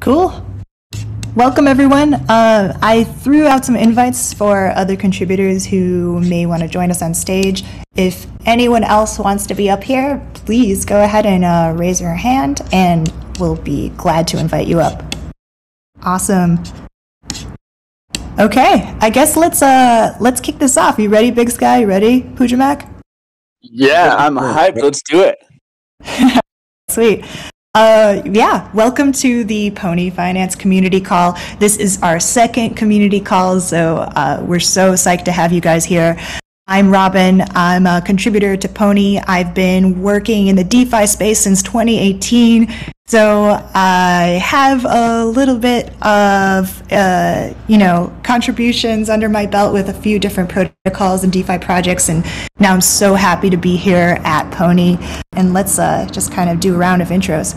Cool. Welcome, everyone. I threw out some invites for other contributors who may want to join us on stage. If anyone else wants to be up here, please go ahead and raise your hand, and we'll be glad to invite you up. Awesome. Okay, I guess let's kick this off. You ready, Big Sky? You ready, Pujamac? Yeah, I'm hyped. Let's do it. Sweet. Yeah, welcome to the Pony Finance community call. This is our second community call, so we're so psyched to have you guys here. I'm Robin. I'm a contributor to Pony. I've been working in the DeFi space since 2018, so I have a little bit of contributions under my belt with a few different protocols and DeFi projects, and now I'm so happy to be here at Pony. And let's just kind of do a round of intros.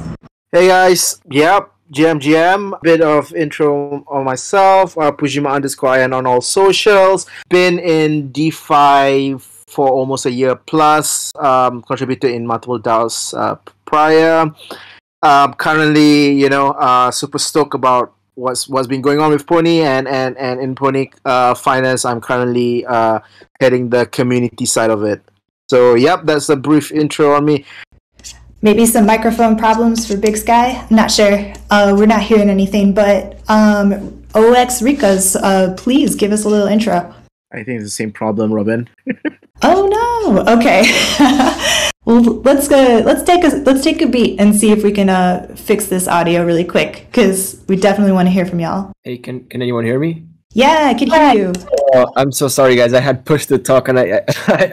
Hey guys, yep, GM. Bit of intro on myself, Pujima_IN on all socials. Been in DeFi for almost a year plus. Contributed in multiple DAOs prior. Currently, super stoked about what's been going on with Pony and in Pony Finance. I'm currently heading the community side of it. So, yep, that's a brief intro on me. Maybe some microphone problems for Big Sky. I'm not sure. We're not hearing anything, but 0xRikas, please give us a little intro. I think it's the same problem, Robin. Oh no. Okay. Well, let's take a beat and see if we can fix this audio really quick, because we definitely want to hear from y'all. Hey, can anyone hear me? Yeah, I can hear you. Oh, I'm so sorry, guys. I had pushed the talk, and I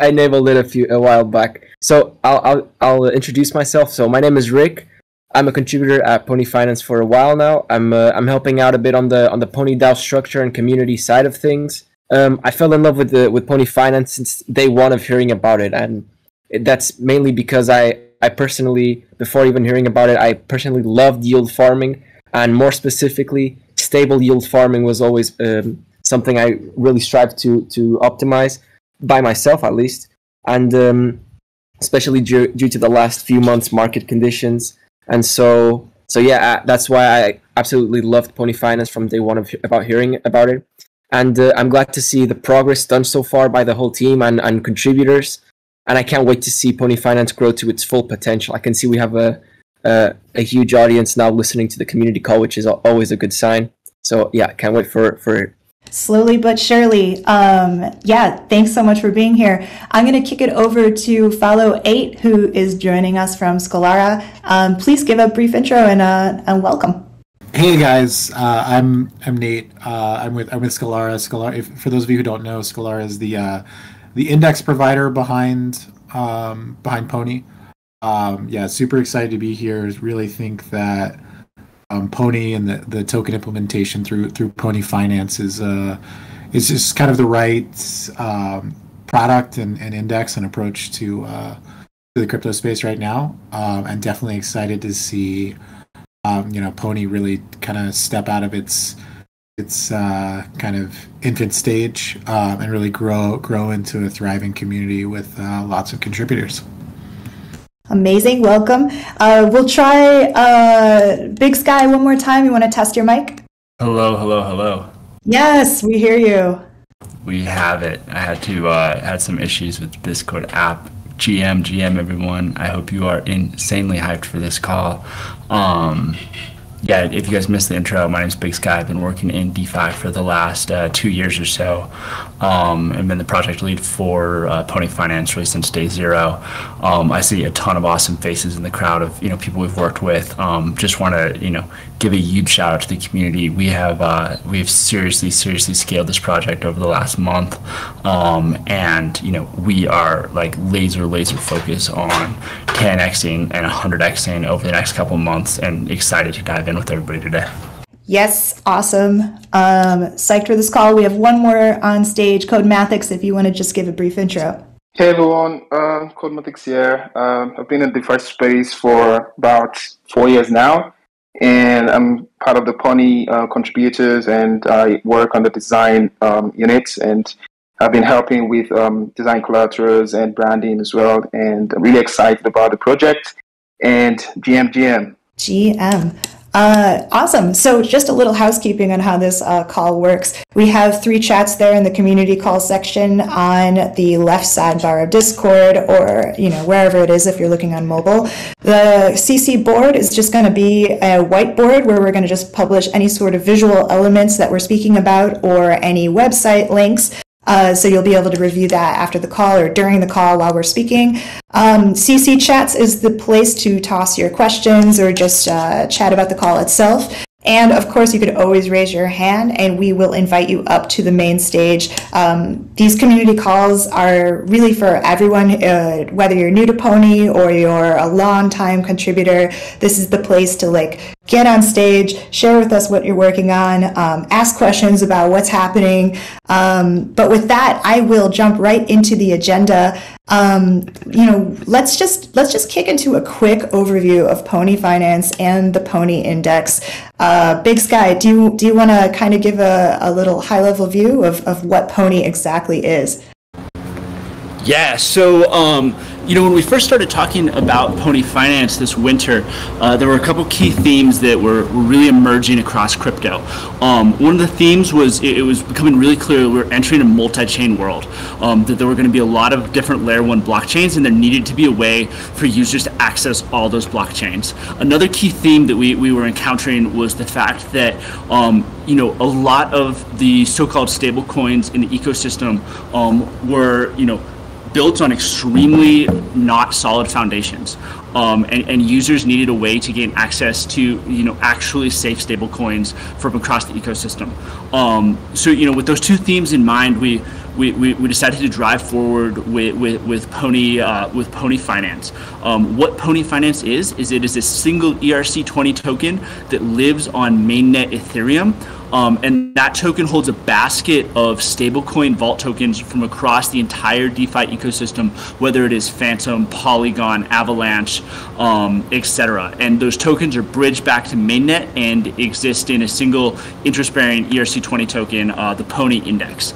enabled it a while back. So I'll introduce myself. So my name is Rick. I'm a contributor at Pony Finance for a while now. I'm helping out a bit on the Pony DAO structure and community side of things. I fell in love with Pony Finance since day one of hearing about it, and that's mainly because I personally, before even hearing about it, I personally loved yield farming, and more specifically, stable yield farming was always something I really strived to optimize, by myself at least, and especially due to the last few months' market conditions. And so yeah, that's why I absolutely loved Pony Finance from day one about hearing about it. And I'm glad to see the progress done so far by the whole team and contributors, and I can't wait to see Pony Finance grow to its full potential. I can see we have a huge audience now listening to the community call, which is always a good sign. So yeah, can't wait for slowly but surely. Yeah, thanks so much for being here. I'm going to kick it over to Falo8, who is joining us from Scalara. Please give a brief intro and welcome. Hey guys, I'm Nate. I'm with Scalara. Scalara, for those of you who don't know, Scalara is the index provider behind Pony. Yeah, super excited to be here. Really think that Pony and the token implementation through Pony Finance is just kind of the right product and index and approach to the crypto space right now. And definitely excited to see Pony really kind of step out of its kind of infant stage and really grow into a thriving community with lots of contributors. Amazing, welcome. We'll try Big Sky one more time. You want to test your mic? Hello. Yes, we hear you. We have it. I had to had some issues with the Discord app. GM everyone. I hope you are insanely hyped for this call. Yeah, if you guys missed the intro, my name's Big Sky. I've been working in DeFi for the last 2 years or so. I've been the project lead for Pony Finance really since day zero. I see a ton of awesome faces in the crowd of people we've worked with. Just want to give a huge shout out to the community. We have seriously scaled this project over the last month, and we are like laser focused on 10xing and 100xing over the next couple months, and excited to dive in with everybody today. Yes, awesome. Psyched for this call. We have one more on stage, Codemathics, if you want to just give a brief intro. Hey everyone, Codemathics here. I've been in the DeFi space for about 4 years now, and I'm part of the Pony contributors, and I work on the design units, and I've been helping with design collaterals and branding as well, and I'm really excited about the project. And GM. Awesome. So just a little housekeeping on how this call works. We have three chats there in the community call section on the left sidebar of Discord, or wherever it is if you're looking on mobile. The CC board is just going to be a whiteboard where we're going to just publish any sort of visual elements that we're speaking about or any website links. So you'll be able to review that after the call or during the call while we're speaking. CC Chats is the place to toss your questions or just chat about the call itself. And of course, you could always raise your hand and we will invite you up to the main stage. These community calls are really for everyone, whether you're new to Pony or you're a long-time contributor. This is the place to get on stage, share with us what you're working on, ask questions about what's happening. But with that, I will jump right into the agenda. Let's just kick into a quick overview of Pony Finance and the Pony Index. Big Sky, do you want to kind of give a little high-level view of what Pony exactly is? Yeah, so when we first started talking about Pony Finance this winter, there were a couple key themes that were really emerging across crypto. One of the themes was it was becoming really clear that we were entering a multi-chain world, that there were going to be a lot of different layer one blockchains, and there needed to be a way for users to access all those blockchains. Another key theme that we were encountering was the fact that a lot of the so-called stable coins in the ecosystem were built on extremely not solid foundations, and users needed a way to gain access to actually safe stable coins from across the ecosystem. So with those two themes in mind, we decided to drive forward with Pony Finance. What Pony Finance is a single ERC-20 token that lives on mainnet Ethereum. And that token holds a basket of stablecoin vault tokens from across the entire DeFi ecosystem, whether it is Fantom, Polygon, Avalanche, etc. And those tokens are bridged back to mainnet and exist in a single interest-bearing ERC-20 token, the Pony Index.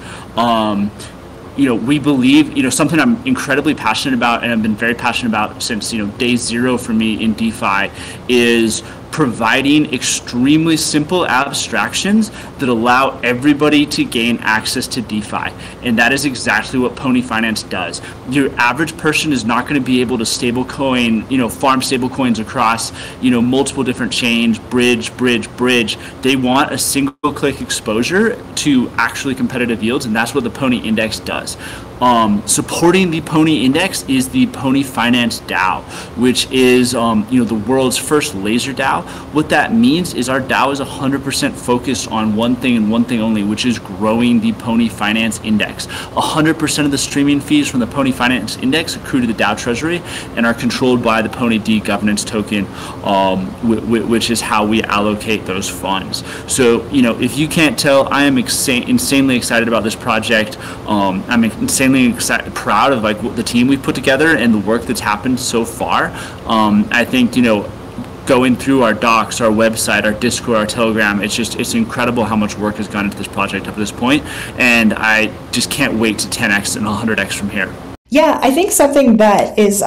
We believe, something I'm incredibly passionate about and I've been very passionate about since, day zero for me in DeFi is providing extremely simple abstractions that allow everybody to gain access to DeFi. And that is exactly what Pony Finance does. Your average person is not going to be able to stablecoin, farm stablecoins across, multiple different chains, bridge. They want a single-click exposure to actually competitive yields, and that's what the Pony Index does. Supporting the Pony Index is the Pony Finance DAO, which is the world's first laser DAO. What that means is our DAO is 100% focused on one thing and one thing only, which is growing the Pony Finance Index. 100% of the streaming fees from the Pony Finance Index accrue to the DAO treasury and are controlled by the Pony D governance token, which is how we allocate those funds. So, if you can't tell, I am insanely excited about this project. I'm insanely proud of the team we've put together and the work that's happened so far. I think going through our docs, our website, our Discord, our Telegram, it's incredible how much work has gone into this project up to this point, and I just can't wait to 10x and 100x from here. Yeah, I think something that is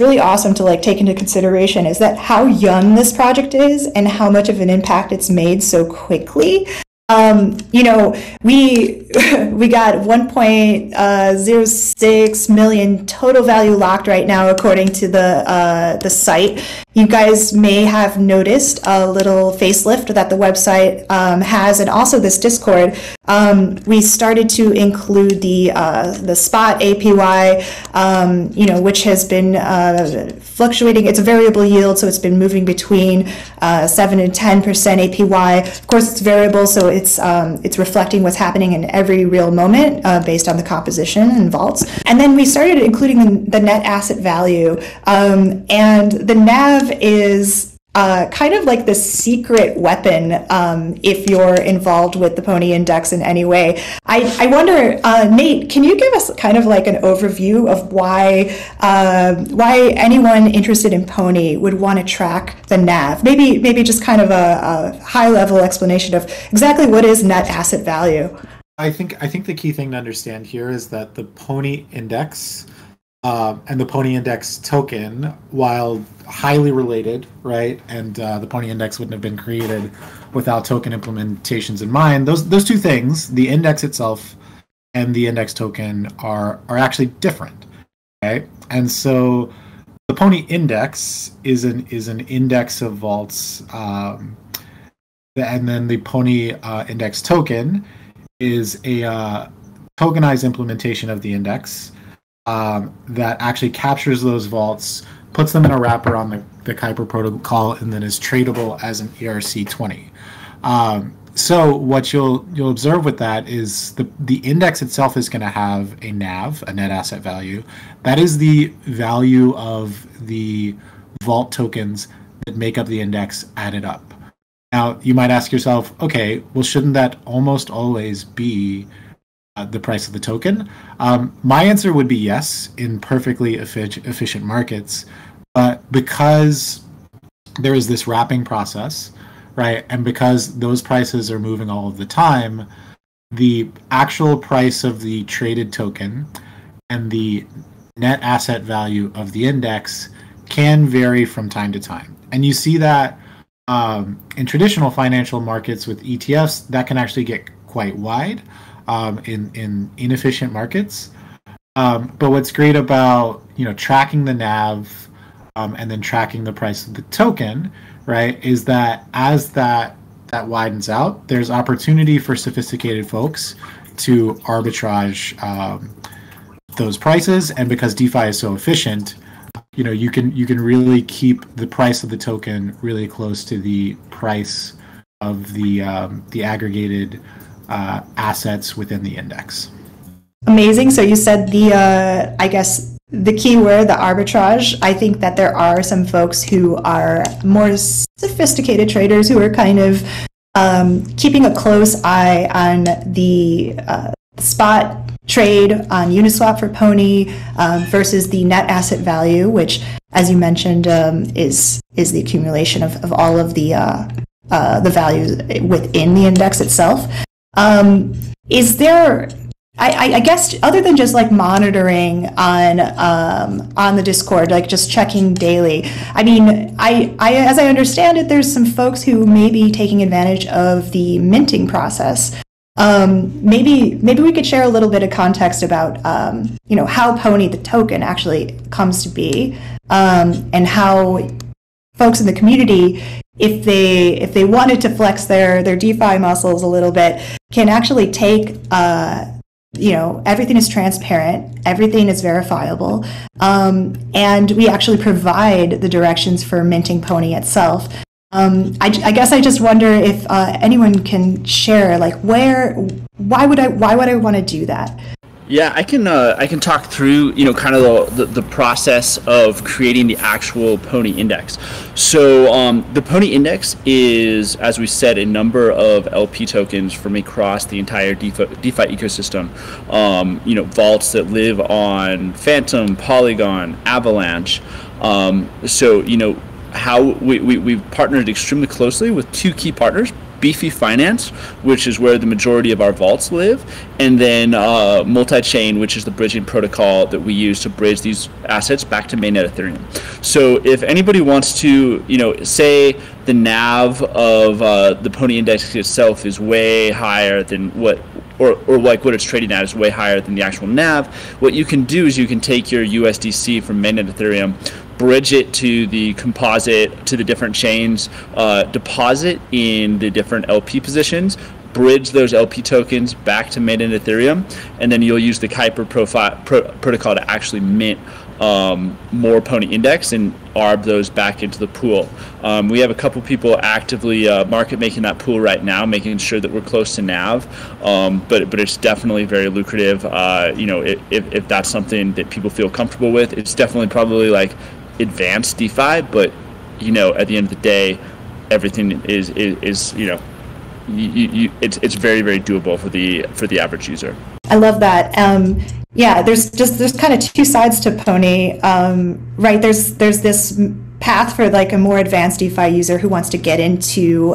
really awesome to take into consideration is that how young this project is and how much of an impact it's made so quickly. We got 1.06 million total value locked right now, according to the site. You guys may have noticed a little facelift that the website has, and also this Discord. We started to include the spot APY, which has been fluctuating. It's a variable yield, so it's been moving between 7% and 10% APY. Of course, it's variable, so it's reflecting what's happening in every real moment based on the composition and vaults. And then we started including the net asset value, and the NAV is kind of like the secret weapon if you're involved with the Pony Index in any way. I wonder, Nate, can you give us kind of an overview of why anyone interested in Pony would want to track the NAV? Maybe just kind of a high-level explanation of exactly what is net asset value. I think the key thing to understand here is that the Pony Index and the Pony Index token, while highly related, right? And the Pony Index wouldn't have been created without token implementations in mind. Those two things, the index itself and the index token, are actually different, right? And so the Pony Index is an index of vaults, and then the Pony Index token is a tokenized implementation of the index that actually captures those vaults, puts them in a wrapper on the Kuiper protocol, and then is tradable as an ERC-20. So what you'll observe with that is the index itself is going to have a NAV, a net asset value. That is the value of the vault tokens that make up the index added up. Now, you might ask yourself, okay, well, shouldn't that almost always be the price of the token? My answer would be yes in perfectly efficient markets, but because there is this wrapping process, right, and because those prices are moving all of the time, the actual price of the traded token and the net asset value of the index can vary from time to time. And you see that in traditional financial markets with ETFs, that can actually get quite wide in inefficient markets. But what's great about, you know, tracking the NAV and then tracking the price of the token, right, is that as that widens out, there's opportunity for sophisticated folks to arbitrage those prices. And because DeFi is so efficient, you know, you can really keep the price of the token really close to the price of the aggregated assets within the index. Amazing. So you said the I guess the key word, the arbitrage. I think that there are some folks who are more sophisticated traders who are kind of keeping a close eye on the spot trade on Uniswap for Pony versus the net asset value, which, as you mentioned, is the accumulation of all of the values within the index itself. Is there, I guess, other than just like monitoring on the Discord, like just checking daily? I mean, I as I understand it, there's some folks who may be taking advantage of the minting process. Maybe we could share a little bit of context about you know, how Pony the token actually comes to be, and how folks in the community, if they wanted to flex their DeFi muscles a little bit, can actually take you know, everything is transparent, everything is verifiable, and we actually provide the directions for minting Pony itself. I guess I just wonder if anyone can share, like, why would I want to do that? Yeah, I can talk through, you know, kind of the process of creating the actual Pony Index. So the Pony Index is, as we said, a number of LP tokens from across the entire DeFi ecosystem. You know, vaults that live on Fantom, Polygon, Avalanche. So, you know, how we've partnered extremely closely with two key partners, Beefy Finance, which is where the majority of our vaults live, and then multi-chain, which is the bridging protocol that we use to bridge these assets back to mainnet Ethereum. So if anybody wants to, you know, say the NAV of the Pony Index itself is way higher than what, or like what it's trading at is way higher than the actual NAV, what you can do is you can take your USDC from mainnet Ethereum, bridge it to the composite, to the different chains, deposit in the different LP positions, bridge those LP tokens back to mainnet Ethereum, and then you'll use the Kuiper protocol to actually mint more Pony Index and arb those back into the pool. We have a couple people actively market making that pool right now, making sure that we're close to NAV, but it's definitely very lucrative. You know, if that's something that people feel comfortable with, it's definitely probably like advanced DeFi, but, you know, at the end of the day, everything is you know, it's very, very doable for the average user. I love that. Yeah, there's kind of two sides to Pony, right? There's this path for like a more advanced DeFi user who wants to get into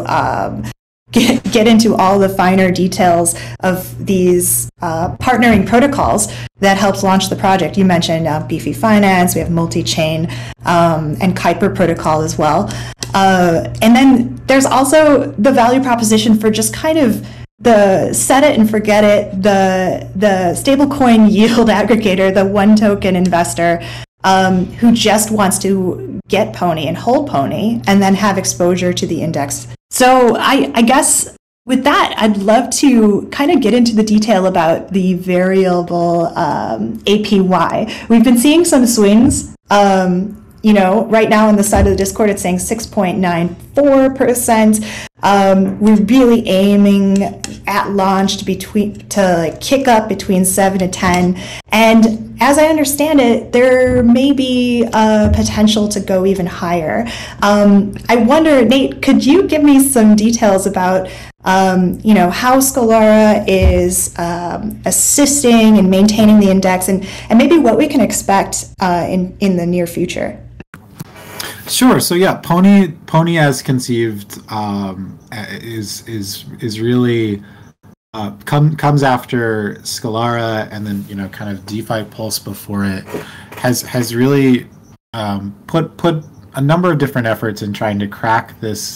get into all the finer details of these partnering protocols that helped launch the project. You mentioned Beefy Finance, we have multi-chain and Kuiper protocol as well. And then there's also the value proposition for just kind of the set it and forget it, the stablecoin yield aggregator, the one token investor who just wants to get Pony and hold Pony and then have exposure to the index. So I guess with that, I'd love to kind of get into the detail about the variable APY. We've been seeing some swings. You know, right now on the side of the Discord, it's saying 6.94%. We're really aiming at launch to kick up between 7 to 10. And as I understand it, there may be a potential to go even higher. I wonder, Nate, could you give me some details about you know, how Scalara is assisting and maintaining the index, and maybe what we can expect in the near future? Sure. So yeah, Pony as conceived is really comes after Scalara, and then, you know, kind of DeFi Pulse before it has really put a number of different efforts in trying to crack this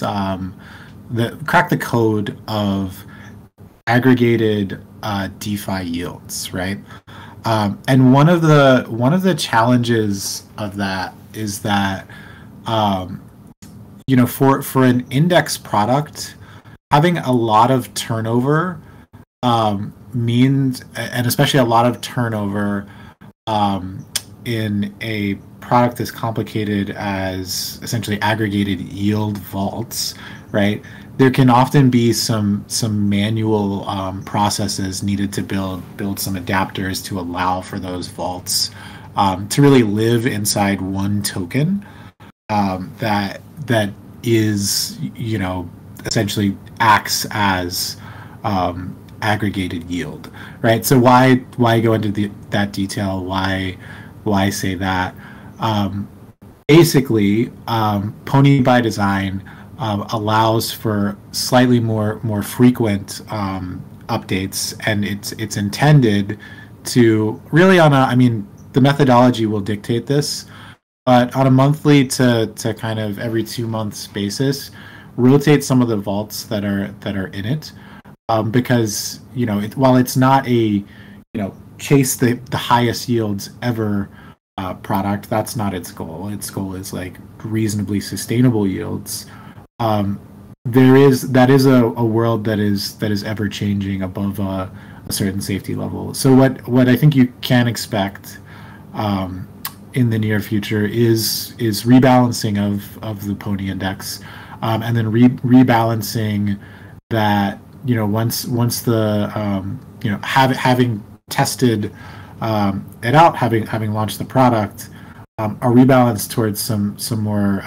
crack the code of aggregated DeFi yields, right? And one of the challenges of that is that you know, for an index product, having a lot of turnover means, and especially a lot of turnover in a product as complicated as essentially aggregated yield vaults, right? There can often be some manual processes needed to build some adapters to allow for those vaults to really live inside one token. That is, you know, essentially acts as aggregated yield, right? So why go into that detail? Why say that? Basically, Pony by design allows for slightly more frequent updates, and it's intended to really I mean, the methodology will dictate this. But on a monthly to kind of every 2 months basis, rotate some of the vaults that are in it, because, you know, while it's not a, you know, chase the highest yields ever product, that's not its goal. Its goal is like reasonably sustainable yields. That is a world that is ever changing above a certain safety level. So what I think you can expect in the near future is rebalancing of the Pony index, and then rebalancing that, you know, once the you know, having tested it out, having launched the product, a rebalance towards some more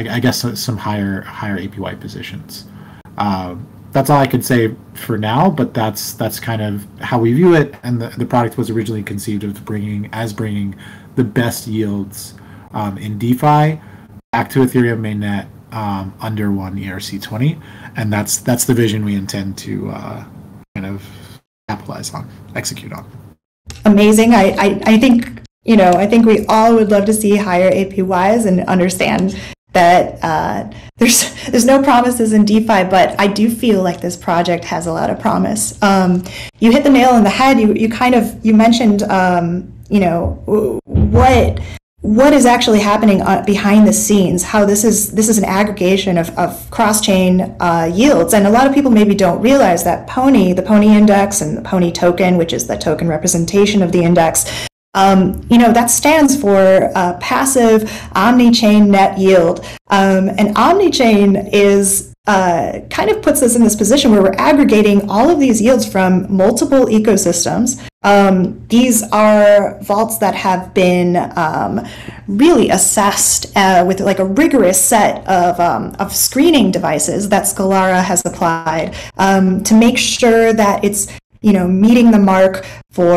I guess some higher APY positions. That's all I could say for now, but that's kind of how we view it, and the product was originally conceived of bringing the best yields in DeFi back to Ethereum mainnet under one ERC-20, and that's the vision we intend to kind of capitalize on, execute on. Amazing. I think, you know, I think we all would love to see higher APYs and understand that there's no promises in DeFi, but I do feel like this project has a lot of promise. You hit the nail on the head. You mentioned you know, what is actually happening behind the scenes, how this is an aggregation of cross-chain yields, and a lot of people maybe don't realize that the Pony index and the Pony token, which is the token representation of the index, you know, that stands for passive omnichain net yield. And omnichain is kind of puts us in this position where we're aggregating all of these yields from multiple ecosystems. These are vaults that have been really assessed with like a rigorous set of screening devices that Scalara has applied to make sure that it's you know, meeting the mark for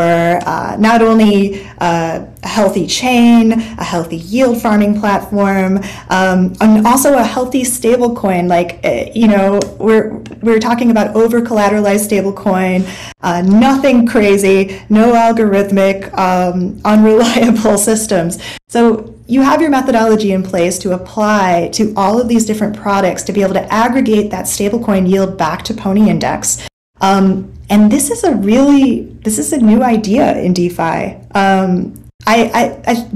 not only a healthy chain, a healthy yield farming platform, and also a healthy stable coin. Like, you know, we're talking about over-collateralized stable coin, nothing crazy, no algorithmic, unreliable systems. So you have your methodology in place to apply to all of these different products to be able to aggregate that stablecoin yield back to Pony Index. And this is a new idea in DeFi.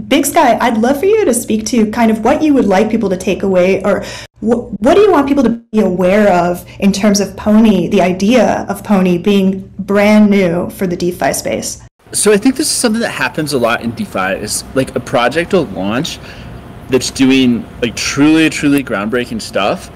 Big Sky, I'd love for you to speak to kind of what you would like people to take away, or what do you want people to be aware of in terms of Pony, the idea of Pony being brand new for the DeFi space? So I think this is something that happens a lot in DeFi, is like a project will launch that's doing like truly, truly groundbreaking stuff,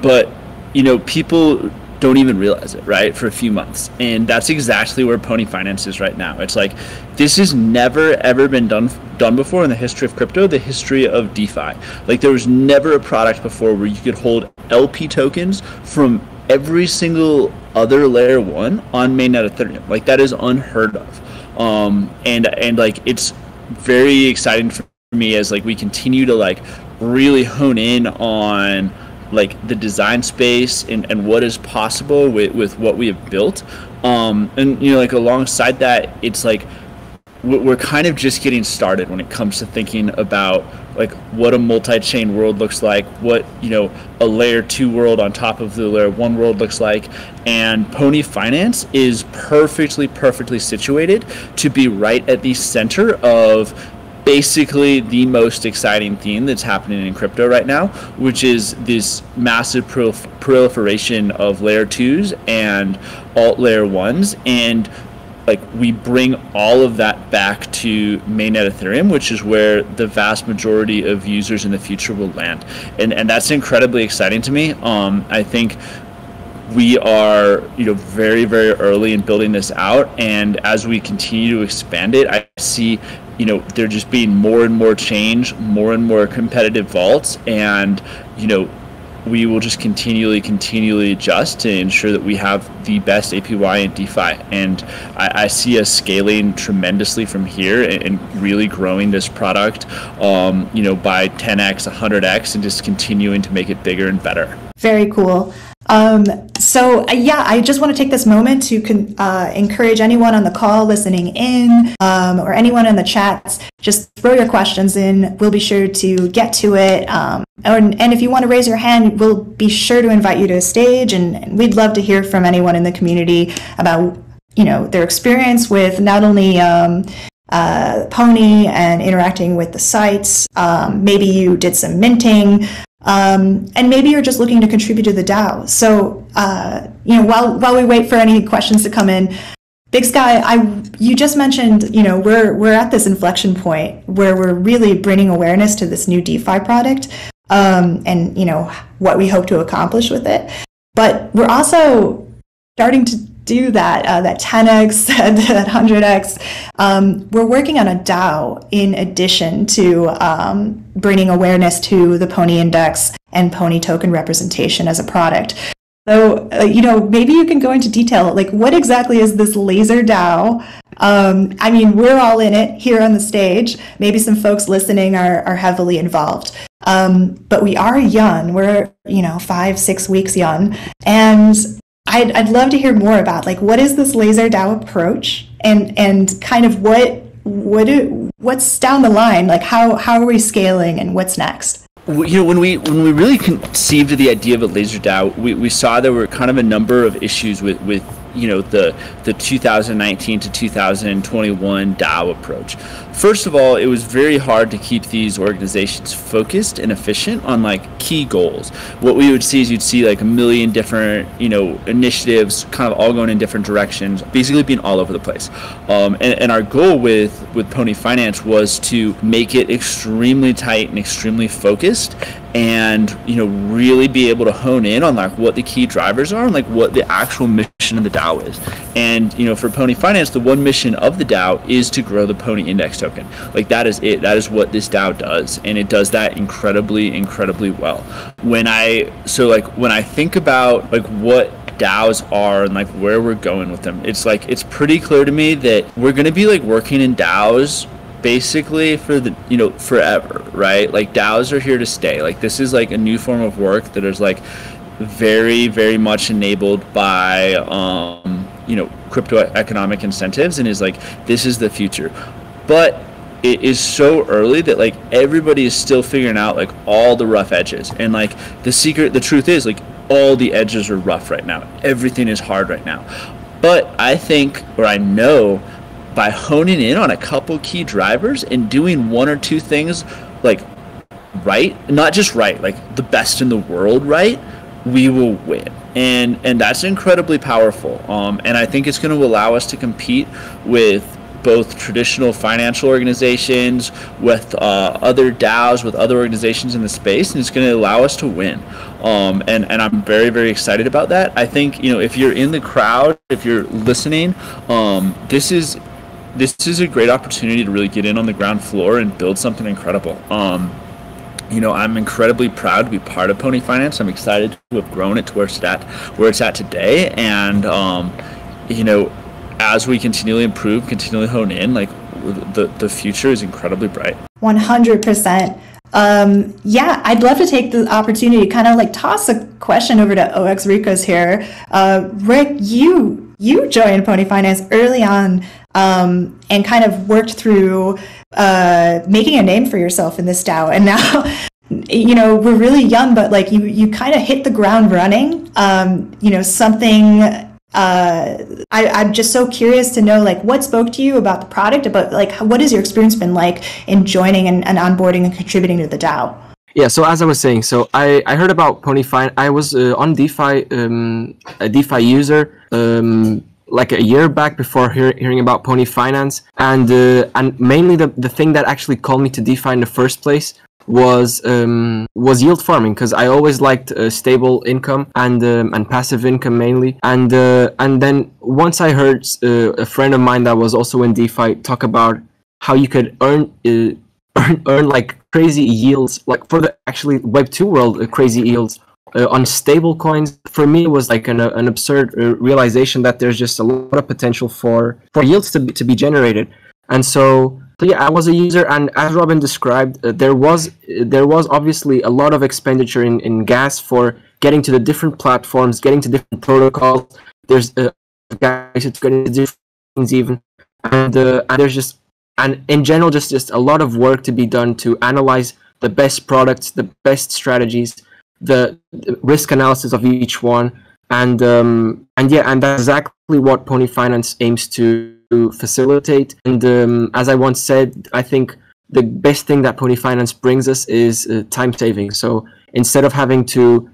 but you know, people don't even realize it, right, for a few months. And that's exactly where Pony Finance is right now. It's like, this has never, ever been done before in the history of crypto, the history of DeFi. Like, there was never a product before where you could hold LP tokens from every single other layer one on mainnet Ethereum. Like, that is unheard of. And like, it's very exciting for me as like we continue to like really hone in on like the design space and what is possible with what we have built. And you know, like alongside that, it's like we're kind of just getting started when it comes to thinking about like what a multi-chain world looks like, what, you know, a layer two world on top of the layer one world looks like. And Pony Finance is perfectly situated to be right at the center of basically the most exciting theme that's happening in crypto right now, which is this massive proliferation of layer twos and alt layer ones. And like, we bring all of that back to mainnet Ethereum, which is where the vast majority of users in the future will land. And that's incredibly exciting to me. I think we are, you know, very early in building this out. And as we continue to expand it, I see, you know, there just being more and more change, more and more competitive vaults. And, you know, we will just continually adjust to ensure that we have the best APY in DeFi. And I see us scaling tremendously from here and really growing this product, you know, by 10x, 100x, and just continuing to make it bigger and better. Very cool. So yeah, I just want to take this moment to encourage anyone on the call listening in, or anyone in the chats, just throw your questions in. We'll be sure to get to it. And if you want to raise your hand, we'll be sure to invite you to a stage, and we'd love to hear from anyone in the community about, you know, their experience with not only, Pony and interacting with the sites. Maybe you did some minting. And maybe you're just looking to contribute to the DAO. So, you know, while we wait for any questions to come in, Big Sky, you just mentioned, you know, we're at this inflection point where we're really bringing awareness to this new DeFi product, and, you know, what we hope to accomplish with it. But we're also starting to do that, that 10x, that 100x. We're working on a DAO in addition to bringing awareness to the Pony Index and Pony token representation as a product. So, you know, maybe you can go into detail, like what exactly is this laser DAO? I mean, we're all in it here on the stage. Maybe some folks listening are heavily involved. But we are young. We're, you know, 5-6 weeks young. And I'd love to hear more about like what is this laser DAO approach, and kind of what's down the line, like how are we scaling and what's next? You know, when we really conceived of the idea of a laser DAO, we saw there were kind of a number of issues with you know, the 2019 to 2021 DAO approach. First of all, it was very hard to keep these organizations focused and efficient on like key goals. What we would see is you'd see like a million different, you know, initiatives kind of all going in different directions, basically being all over the place. And our goal with Pony Finance was to make it extremely tight and extremely focused, and, you know, really be able to hone in on like what the key drivers are and like what the actual mission of the DAO is. And, you know, for Pony Finance, the one mission of the DAO is to grow the Pony Index token. Like, that is it. That is what this DAO does. And it does that incredibly well. When I think about like what DAOs are and like where we're going with them. It's like, it's pretty clear to me that we're going to be like working in DAOs basically for the, you know, forever, right? Like DAOs are here to stay. Like this is like a new form of work that is like very, very much enabled by, you know, crypto economic incentives, and is like, this is the future. But it is so early that like everybody is still figuring out like all the rough edges, and like the truth is like all the edges are rough right now. Everything is hard right now. But I think, or I know, by honing in on a couple key drivers and doing one or two things like right, not just right, like the best in the world right, we will win. And that's incredibly powerful. And I think it's going to allow us to compete with both traditional financial organizations, with other DAOs, with other organizations in the space, and it's going to allow us to win. And I'm very, very excited about that. I think, you know, if you're in the crowd, if you're listening, this is a great opportunity to really get in on the ground floor and build something incredible. You know, I'm incredibly proud to be part of Pony Finance. I'm excited to have grown it to where it's at today, and you know, as we continually improve, continually hone in, like the future is incredibly bright. 100%. Yeah, I'd love to take the opportunity to kind of like toss a question over to 0xRikas here. Rick, you joined Pony Finance early on and kind of worked through making a name for yourself in this DAO, and now you know, we're really young, but like you kind of hit the ground running. You know, something. I'm just so curious to know, like, what spoke to you about the product, about like, what has your experience been like in joining and onboarding and contributing to the DAO? Yeah, so as I was saying, so I heard about Pony Finance. I was on DeFi, a DeFi user, like a year back before hearing about Pony Finance, and mainly the thing that actually called me to DeFi in the first place was yield farming, because I always liked stable income and passive income mainly, and then once I heard a friend of mine that was also in DeFi talk about how you could earn like crazy yields, like for the actually Web2 world, crazy yields on stable coins. For me, it was like an absurd realization that there's just a lot of potential for yields to be generated. And so yeah, I was a user, and as Robin described, there was obviously a lot of expenditure in gas for getting to the different platforms, getting to different protocols. There's guys it's getting to different things even, and there's just, and in general just a lot of work to be done to analyze the best products, the best strategies, the risk analysis of each one, and yeah, and that's exactly what Pony Finance aims to facilitate. And as I once said, I think the best thing that Pony Finance brings us is time saving. So instead of having to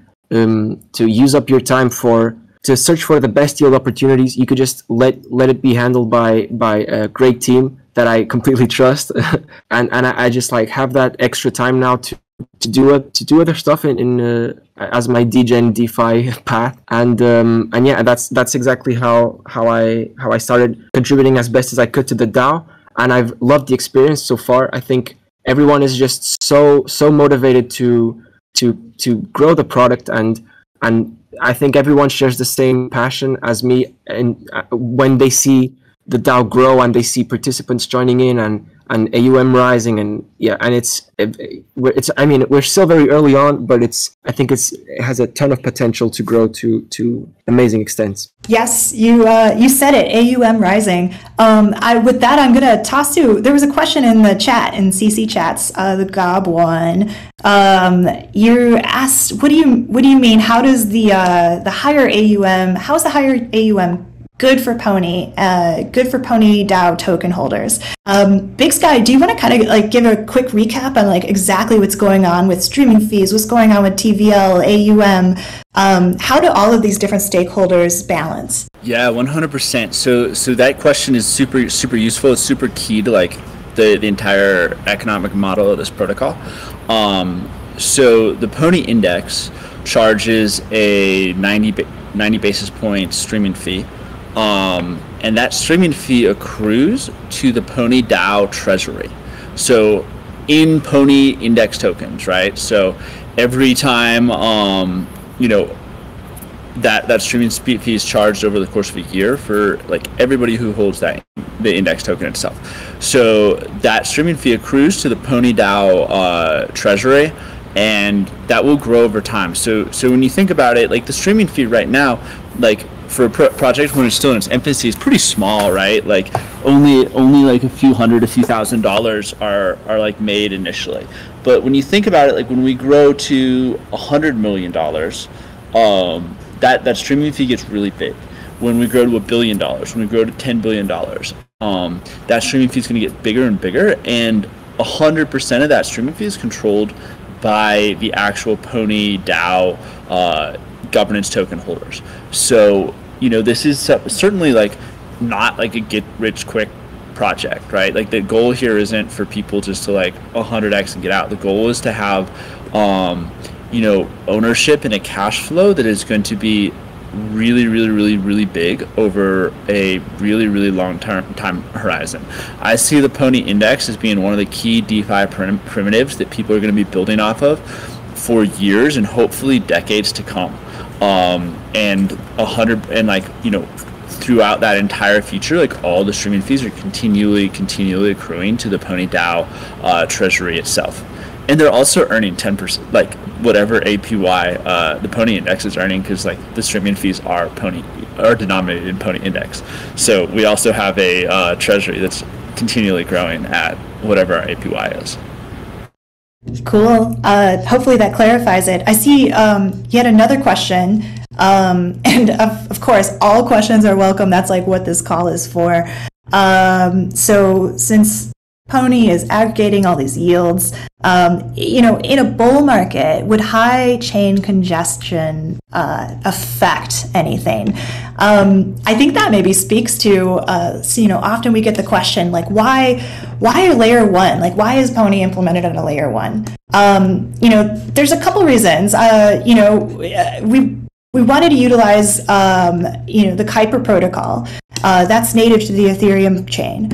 use up your time to search for the best yield opportunities, you could just let it be handled by a great team that I completely trust, and I just like have that extra time now to do other stuff in as my DGen DeFi path, and yeah, that's exactly how I started contributing as best as I could to the DAO, and I've loved the experience so far. I think everyone is just so motivated to grow the product, and I think everyone shares the same passion as me, and when they see the DAO grow and they see participants joining in and AUM rising, and yeah, and it's I mean, we're still very early on, but I think it has a ton of potential to grow to amazing extents. Yes, you said it, AUM rising. With that, I'm gonna toss to, there was a question in the chat, in CC chats, the Gob one. You asked, what do you mean? How does the higher AUM? How is the higher AUM good for Pony, good for Pony DAO token holders? Big Sky, do you want to kind of like give a quick recap on like exactly what's going on with streaming fees, what's going on with TVL, AUM? How do all of these different stakeholders balance? Yeah, 100%. So that question is super useful. It's super key to like the entire economic model of this protocol. So the Pony Index charges a 90 basis point streaming fee. And that streaming fee accrues to the Pony DAO treasury. So in Pony Index tokens, right? So every time, you know, that streaming fee is charged over the course of a year for like everybody who holds the index token itself. So that streaming fee accrues to the Pony DAO treasury, and that will grow over time. So when you think about it, like the streaming fee right now, like for a project when it's still in its infancy, is pretty small, right? Like only like a few hundred, a few $1,000 are like made initially. But when you think about it, like when we grow to $100 million, that streaming fee gets really big. When we grow to $1 billion, when we grow to $10 billion, that streaming fee is going to get bigger and bigger, and 100% of that streaming fee is controlled by the actual Pony DAO governance token holders. So, you know, this is certainly like not like a get rich quick project, right? Like the goal here isn't for people just to like 100x and get out. The goal is to have you know, ownership and a cash flow that is going to be really big over a really long term time horizon. I see the Pony Index as being one of the key DeFi primitives that people are going to be building off of for years and hopefully decades to come, and like, you know, throughout that entire future, like all the streaming fees are continually accruing to the Pony DAO treasury itself. And they're also earning 10%, like whatever APY the Pony Index is earning, because like the streaming fees are denominated in Pony Index. So we also have a treasury that's continually growing at whatever our APY is. Cool. Hopefully that clarifies it. I see yet another question. And of course, all questions are welcome. That's like what this call is for. So since Pony is aggregating all these yields, you know, in a bull market, would high chain congestion affect anything? I think that maybe speaks to, you know, often we get the question, like, why layer one? Like, why is Pony implemented on a layer one? You know, there's a couple reasons. You know, we wanted to utilize, you know, the Kuiper protocol. That's native to the Ethereum chain.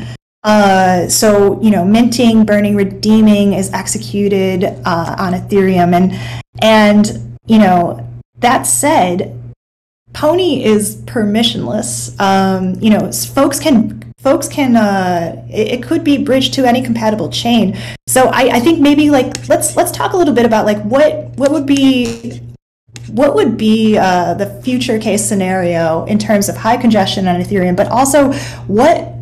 So, you know, minting, burning, redeeming is executed on Ethereum. And, you know, that said, Pony is permissionless. You know, folks can, it could be bridged to any compatible chain. So I think maybe like, let's talk a little bit about like what would be the future case scenario in terms of high congestion on Ethereum, but also what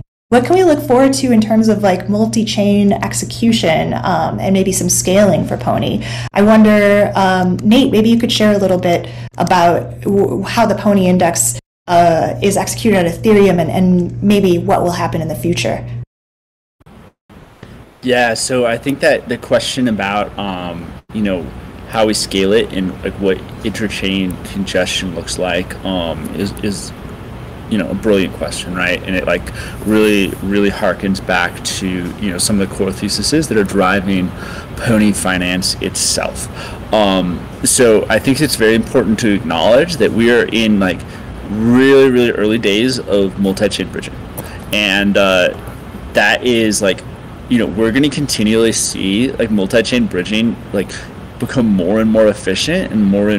can we look forward to in terms of like multi-chain execution and maybe some scaling for Pony? I wonder, Nate, maybe you could share a little bit about how the Pony Index is executed on Ethereum and maybe what will happen in the future. Yeah, so I think that the question about, you know, how we scale it and like what interchain congestion looks like is you know, a brilliant question, right? And it like really harkens back to, you know, some of the core theses that are driving Pony Finance itself. So I think it's very important to acknowledge that we are in like really early days of multi-chain bridging, and that is like, you know, we're going to continually see like multi-chain bridging like become more and more efficient and more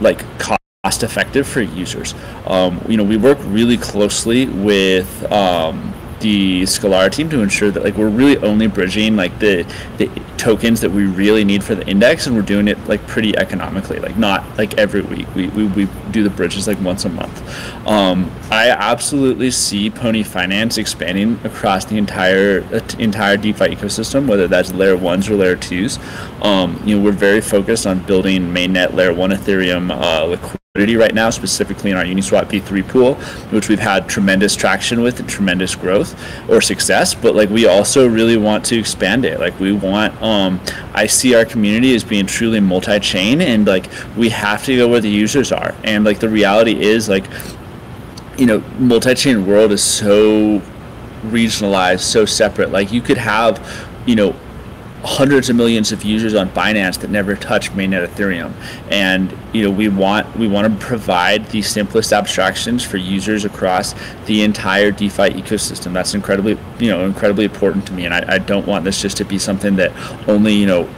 like cost effective for users. You know, we work really closely with the Scalara team to ensure that like we're really only bridging like the tokens that we really need for the index, and we're doing it like pretty economically, like not like every week. We do the bridges like once a month. I absolutely see Pony Finance expanding across the entire DeFi ecosystem, whether that's layer ones or layer twos. You know, we're very focused on building mainnet layer one Ethereum liquidity right now, specifically in our Uniswap V3 pool, which we've had tremendous traction with and tremendous growth or success. But like we also really want to expand it. Like we want, I see our community as being truly multi-chain, and like we have to go where the users are. And like the reality is, like, you know, multi-chain world is so regionalized, so separate. Like you could have, you know, hundreds of millions of users on Binance that never touch mainnet Ethereum, and you know we want to provide the simplest abstractions for users across the entire DeFi ecosystem. That's incredibly important to me, and I don't want this just to be something that only, you know,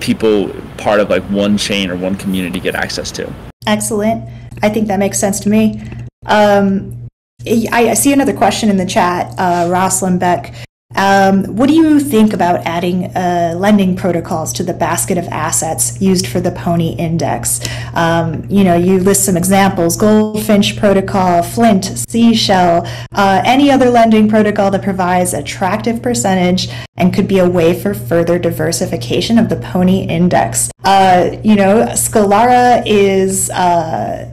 people part of like one chain or one community get access to. Excellent. I think that makes sense to me. I see another question in the chat, Roslyn Beck. What do you think about adding lending protocols to the basket of assets used for the Pony Index? You know, you list some examples: Goldfinch protocol, Flint, Seashell, any other lending protocol that provides attractive percentage and could be a way for further diversification of the Pony Index. You know, Scalara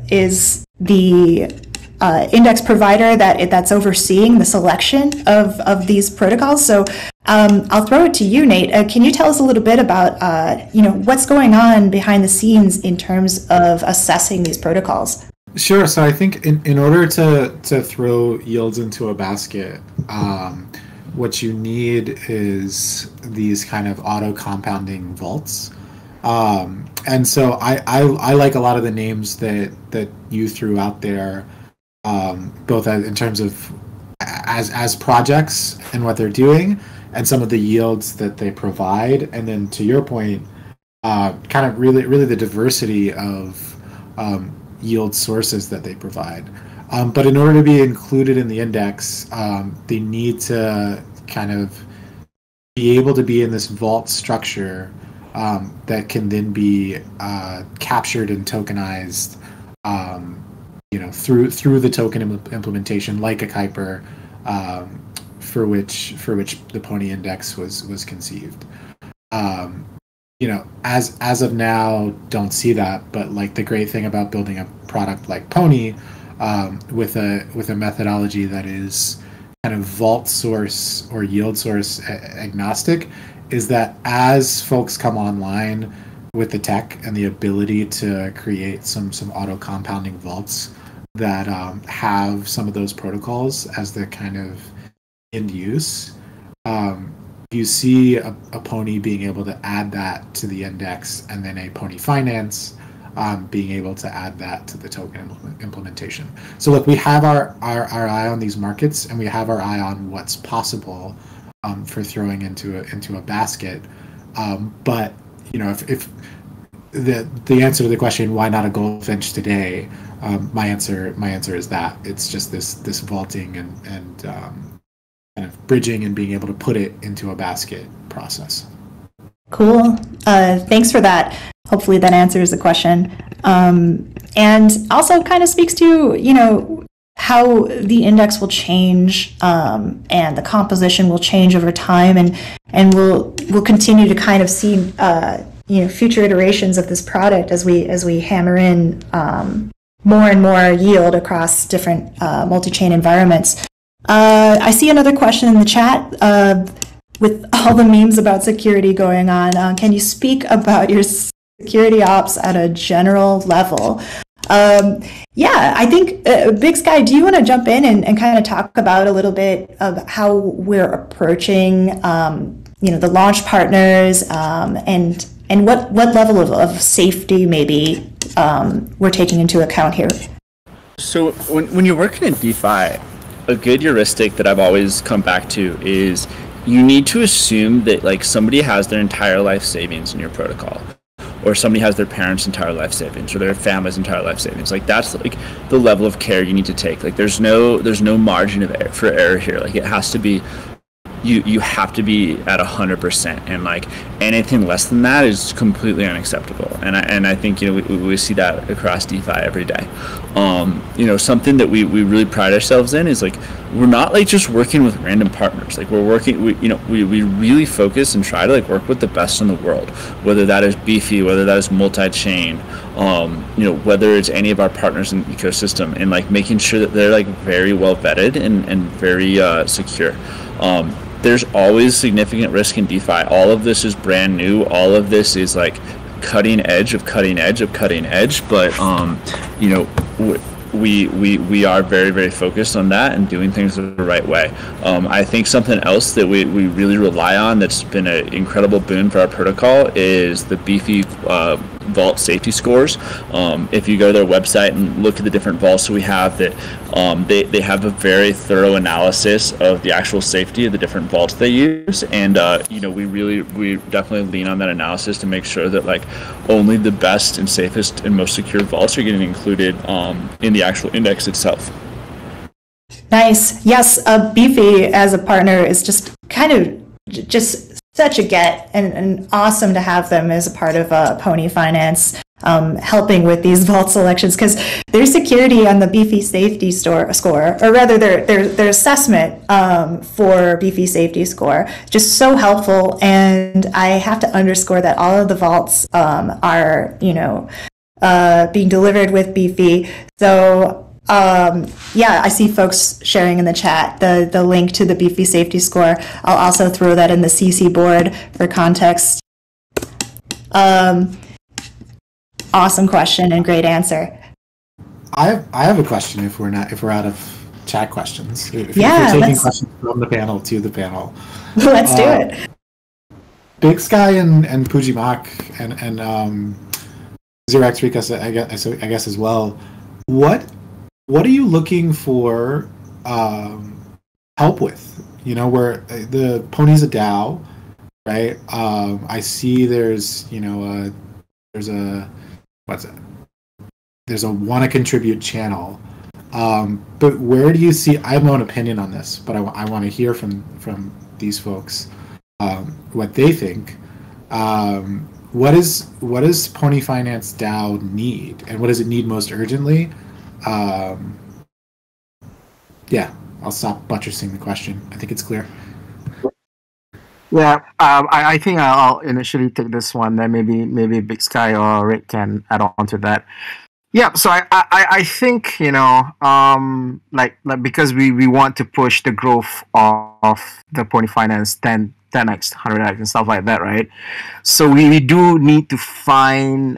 is the index provider that's overseeing the selection of these protocols. So I'll throw it to you, Nate. Can you tell us a little bit about you know, what's going on behind the scenes in terms of assessing these protocols? Sure. So I think in order to throw yields into a basket, what you need is these kind of auto compounding vaults. And so I like a lot of the names that you threw out there. Both in terms of as projects and what they're doing, and some of the yields that they provide, and then to your point, kind of really the diversity of yield sources that they provide. But in order to be included in the index, they need to kind of be able to be in this vault structure that can then be captured and tokenized. You know, through the token implementation, like a Kuiper, for which the Pony Index was conceived. You know, as of now, don't see that. But like, the great thing about building a product like Pony, with a methodology that is kind of vault source or yield source agnostic, is that as folks come online with the tech and the ability to create some auto compounding vaults that have some of those protocols as the kind of end use, you see a Pony being able to add that to the index, and then a Pony Finance being able to add that to the token implementation. So look, we have our eye on these markets, and we have our eye on what's possible for throwing into a basket. But you know, if the answer to the question, why not a Goldfinch today, my answer is that it's just this vaulting and kind of bridging and being able to put it into a basket process. Cool. Thanks for that. Hopefully that answers the question, and also kind of speaks to, you know, how the index will change, and the composition will change over time, and we'll continue to kind of see you know, future iterations of this product as we hammer in more and more yield across different multi-chain environments. I see another question in the chat. With all the memes about security going on, can you speak about your security ops at a general level? Yeah, I think, Big Sky, do you want to jump in and kind of talk about a little bit of how we're approaching, you know, the launch partners, and what level of safety maybe we're taking into account here? So when you're working in DeFi, a good heuristic that I've always come back to is you need to assume that, like, somebody has their entire life savings in your protocol, or somebody has their parents' entire life savings, or their family's entire life savings. Like, that's like the level of care you need to take. Like, there's no margin of error, for error here. Like, it has to be, you have to be at 100%, and like anything less than that is completely unacceptable. And I think, you know, we see that across DeFi every day. You know, something that we really pride ourselves in is, like, we're not like just working with random partners. Like, we're working, we really focus and try to, like, work with the best in the world, whether that is Beefy, whether that is multi-chain, you know, whether it's any of our partners in the ecosystem, and like making sure that they're, like, very well vetted and very secure. There's always significant risk in DeFi. All of this is brand new. All of this is, like, cutting edge of cutting edge of cutting edge. But you know, we are very, very focused on that and doing things the right way. I think something else that we really rely on that's been an incredible boon for our protocol is the Beefy vault safety scores. If you go to their website and look at the different vaults that we have, that they have a very thorough analysis of the actual safety of the different vaults they use, and you know, we definitely lean on that analysis to make sure that like only the best and safest and most secure vaults are getting included in the actual index itself. Nice. Yes, Beefy as a partner is just kind of just such a get, and awesome to have them as a part of Pony Finance, helping with these vault selections, because their security on the Beefy safety score, or rather their assessment for Beefy safety score, just so helpful. And I have to underscore that all of the vaults are, you know, being delivered with Beefy. So yeah, I see folks sharing in the chat the link to the Beefy safety score. I'll also throw that in the CC board for context. Awesome question and great answer. I have a question. If we're out of chat questions, if we're taking questions from the panel to the panel, let's do it. Big Sky and Pujamac and 0xRikas, I guess as well. What are you looking for help with? You know, where the Pony's a DAO, right? I see there's, you know, there's a wanna contribute channel, but where do you see? I have my own opinion on this, but I want to hear from these folks what they think. What does Pony Finance DAO need, and what does it need most urgently? Yeah, I'll stop buttressing the question. I think it's clear. Yeah, I think I'll initially take this one. Then maybe Big Sky or Rick can add on to that. Yeah, so I think, you know, like because we want to push the growth of the Pony Finance 10x, 100x, and stuff like that, right? So we do need to find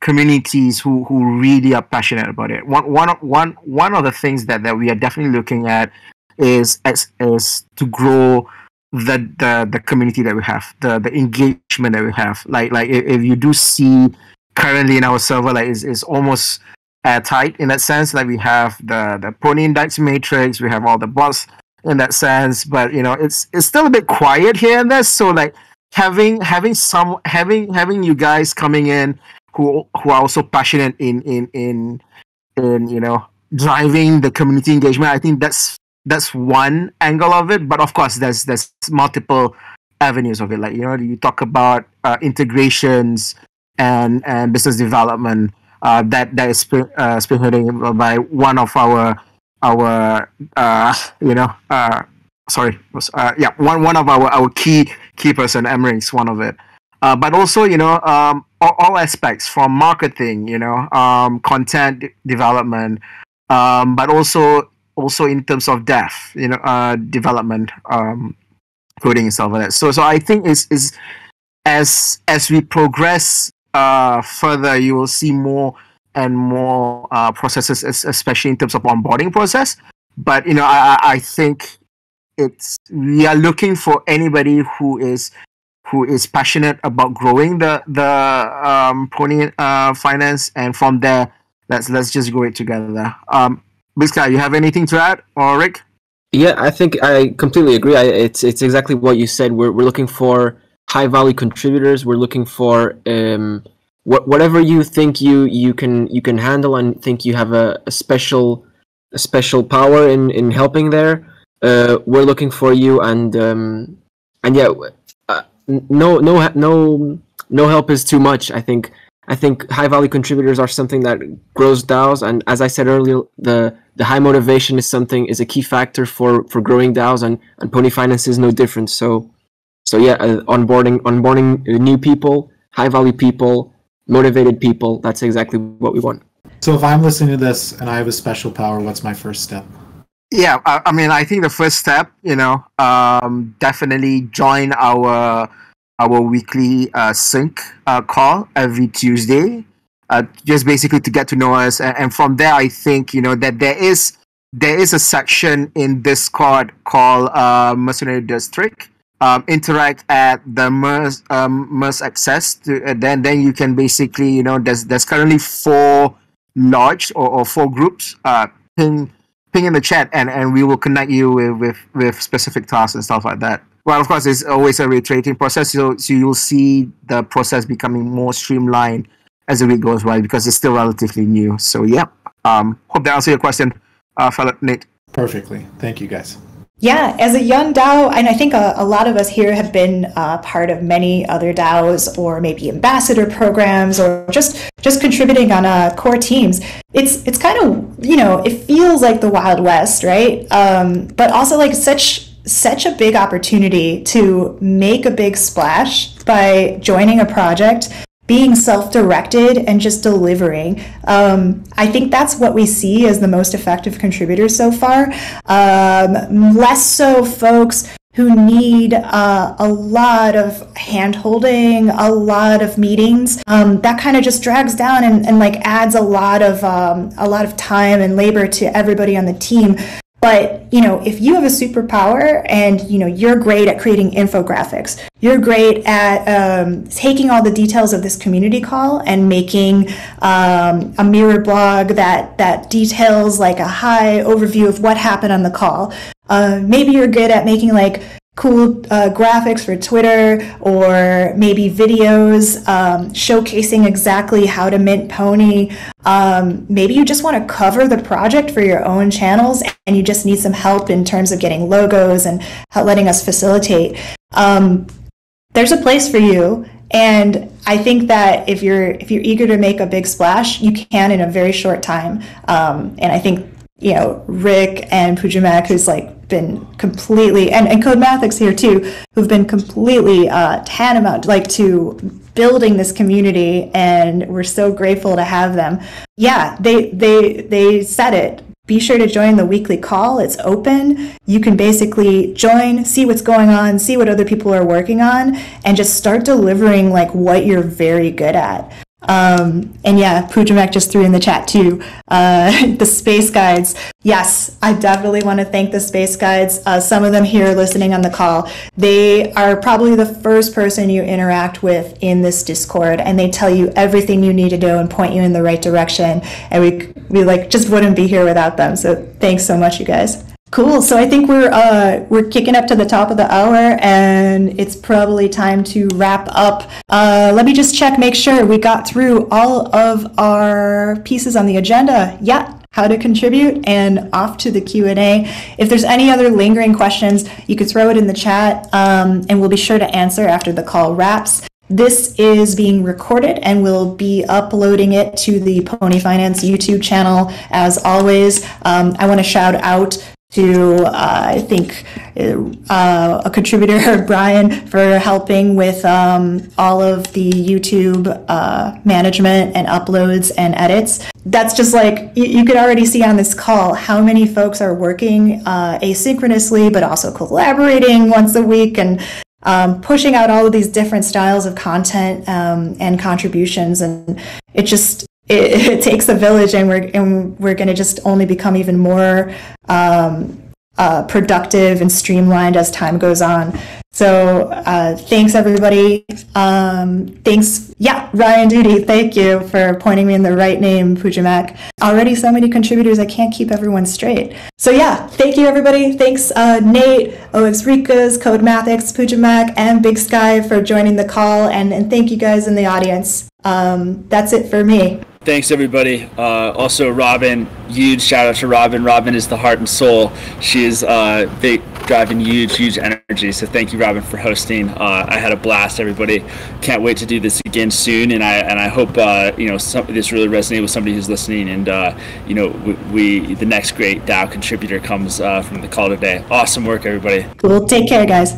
communities who really are passionate about it. One of the things that we are definitely looking at is to grow the community that we have, the engagement that we have. Like if you do see currently in our server, like it's almost airtight in that sense. Like we have the Pony Index matrix, we have all the bots in that sense, but you know, it's still a bit quiet here and there. So like having you guys coming in who are also passionate in you know, driving the community engagement, I think that's one angle of it. But of course, there's multiple avenues of it. Like, you know, you talk about integrations and business development that is spearheaded by one of our key person, Emring's one of it. But also, you know, all aspects from marketing, you know, content development, but also in terms of dev, you know, development, coding and stuff like that. So I think is as we progress further, you will see more and more processes, especially in terms of onboarding process. But you know, I think we are looking for anybody who is passionate about growing the Pony Finance, and from there, let's just grow it together. Biska, you have anything to add, or Rick? Yeah, I think I completely agree. It's exactly what you said. We're looking for high value contributors. We're looking for whatever you think you can handle and think you have a special power in helping there. We're looking for you, and yeah, no help is too much. I think high value contributors are something that grows DAOs, and as I said earlier, the high motivation is a key factor for growing DAOs, and Pony Finance is no different. So yeah, onboarding new people, high value people, motivated people, that's exactly what we want. So if I'm listening to this and I have a special power, what's my first step? Yeah, I mean, I think the first step, you know, definitely join our weekly sync call every Tuesday, just basically to get to know us. And from there, I think, you know, that there is a section in Discord called Mercenary District, interact at the MERS access to, then you can basically, you know, there's currently four large or four groups. Ping in the chat and we will connect you with specific tasks and stuff like that. Well, of course, it's always a reiterating process, so you'll see the process becoming more streamlined as the week goes by because it's still relatively new. So yeah, hope that answers your question, Nate. Perfectly. Thank you, guys. Yeah, as a young DAO, and I think a lot of us here have been part of many other DAOs or maybe ambassador programs or just contributing on core teams. It's kind of, you know, it feels like the Wild West, right? But also like such a big opportunity to make a big splash by joining a project, being self-directed and just delivering. I think that's what we see as the most effective contributors so far. Less so folks who need a lot of hand-holding, a lot of meetings. That kind of just drags down and like adds a lot of time and labor to everybody on the team. But, you know, if you have a superpower and, you know, you're great at creating infographics, you're great at taking all the details of this community call and making a mirror blog that details like a high overview of what happened on the call. Maybe you're good at making like cool graphics for Twitter or maybe videos showcasing exactly how to mint Pony. Maybe you just want to cover the project for your own channels and you just need some help in terms of getting logos and letting us facilitate. There's a place for you, and I think that if you're eager to make a big splash, you can in a very short time. And I think, you know, Rick and Pujamac, who's like been completely, and Codemathics here too, who've been completely tantamount like to building this community, and we're so grateful to have them. Yeah, they said it. Be sure to join the weekly call. It's open. You can basically join, see what's going on, see what other people are working on, and just start delivering like what you're very good at. And yeah, Pujamac just threw in the chat too, the space guides. Yes, I definitely want to thank the space guides. Some of them here listening on the call, they are probably the first person you interact with in this Discord, and they tell you everything you need to do and point you in the right direction. And we like just wouldn't be here without them. So thanks so much, you guys. Cool. So I think we're kicking up to the top of the hour, and it's probably time to wrap up. Let me just check, make sure we got through all of our pieces on the agenda. Yeah, how to contribute, and off to the Q&A. If there's any other lingering questions, you could throw it in the chat, and we'll be sure to answer after the call wraps. This is being recorded, and we'll be uploading it to the Pony Finance YouTube channel as always. I want to shout out to I think a contributor, Brian, for helping with all of the YouTube management and uploads and edits. That's just like, you could already see on this call how many folks are working asynchronously, but also collaborating once a week and pushing out all of these different styles of content and contributions. And it just, it takes a village, and we're going to just only become even more productive and streamlined as time goes on. So thanks everybody. Thanks, yeah, Ryan Duty. Thank you for pointing me in the right name, Pujamac. Already so many contributors, I can't keep everyone straight. So yeah, thank you everybody. Thanks Nate, 0xRikas, Codemathics, Pujamac, and Big Sky for joining the call, and thank you guys in the audience. That's it for me. Thanks everybody. Also Robin, huge shout out to Robin. Robin is the heart and soul. She is driving huge energy. So thank you Robin for hosting. I had a blast everybody. Can't wait to do this again soon, and I hope you know, this really resonated with somebody who's listening, and you know, we the next great DAO contributor comes from the call today. Awesome work everybody. Cool. Take care guys.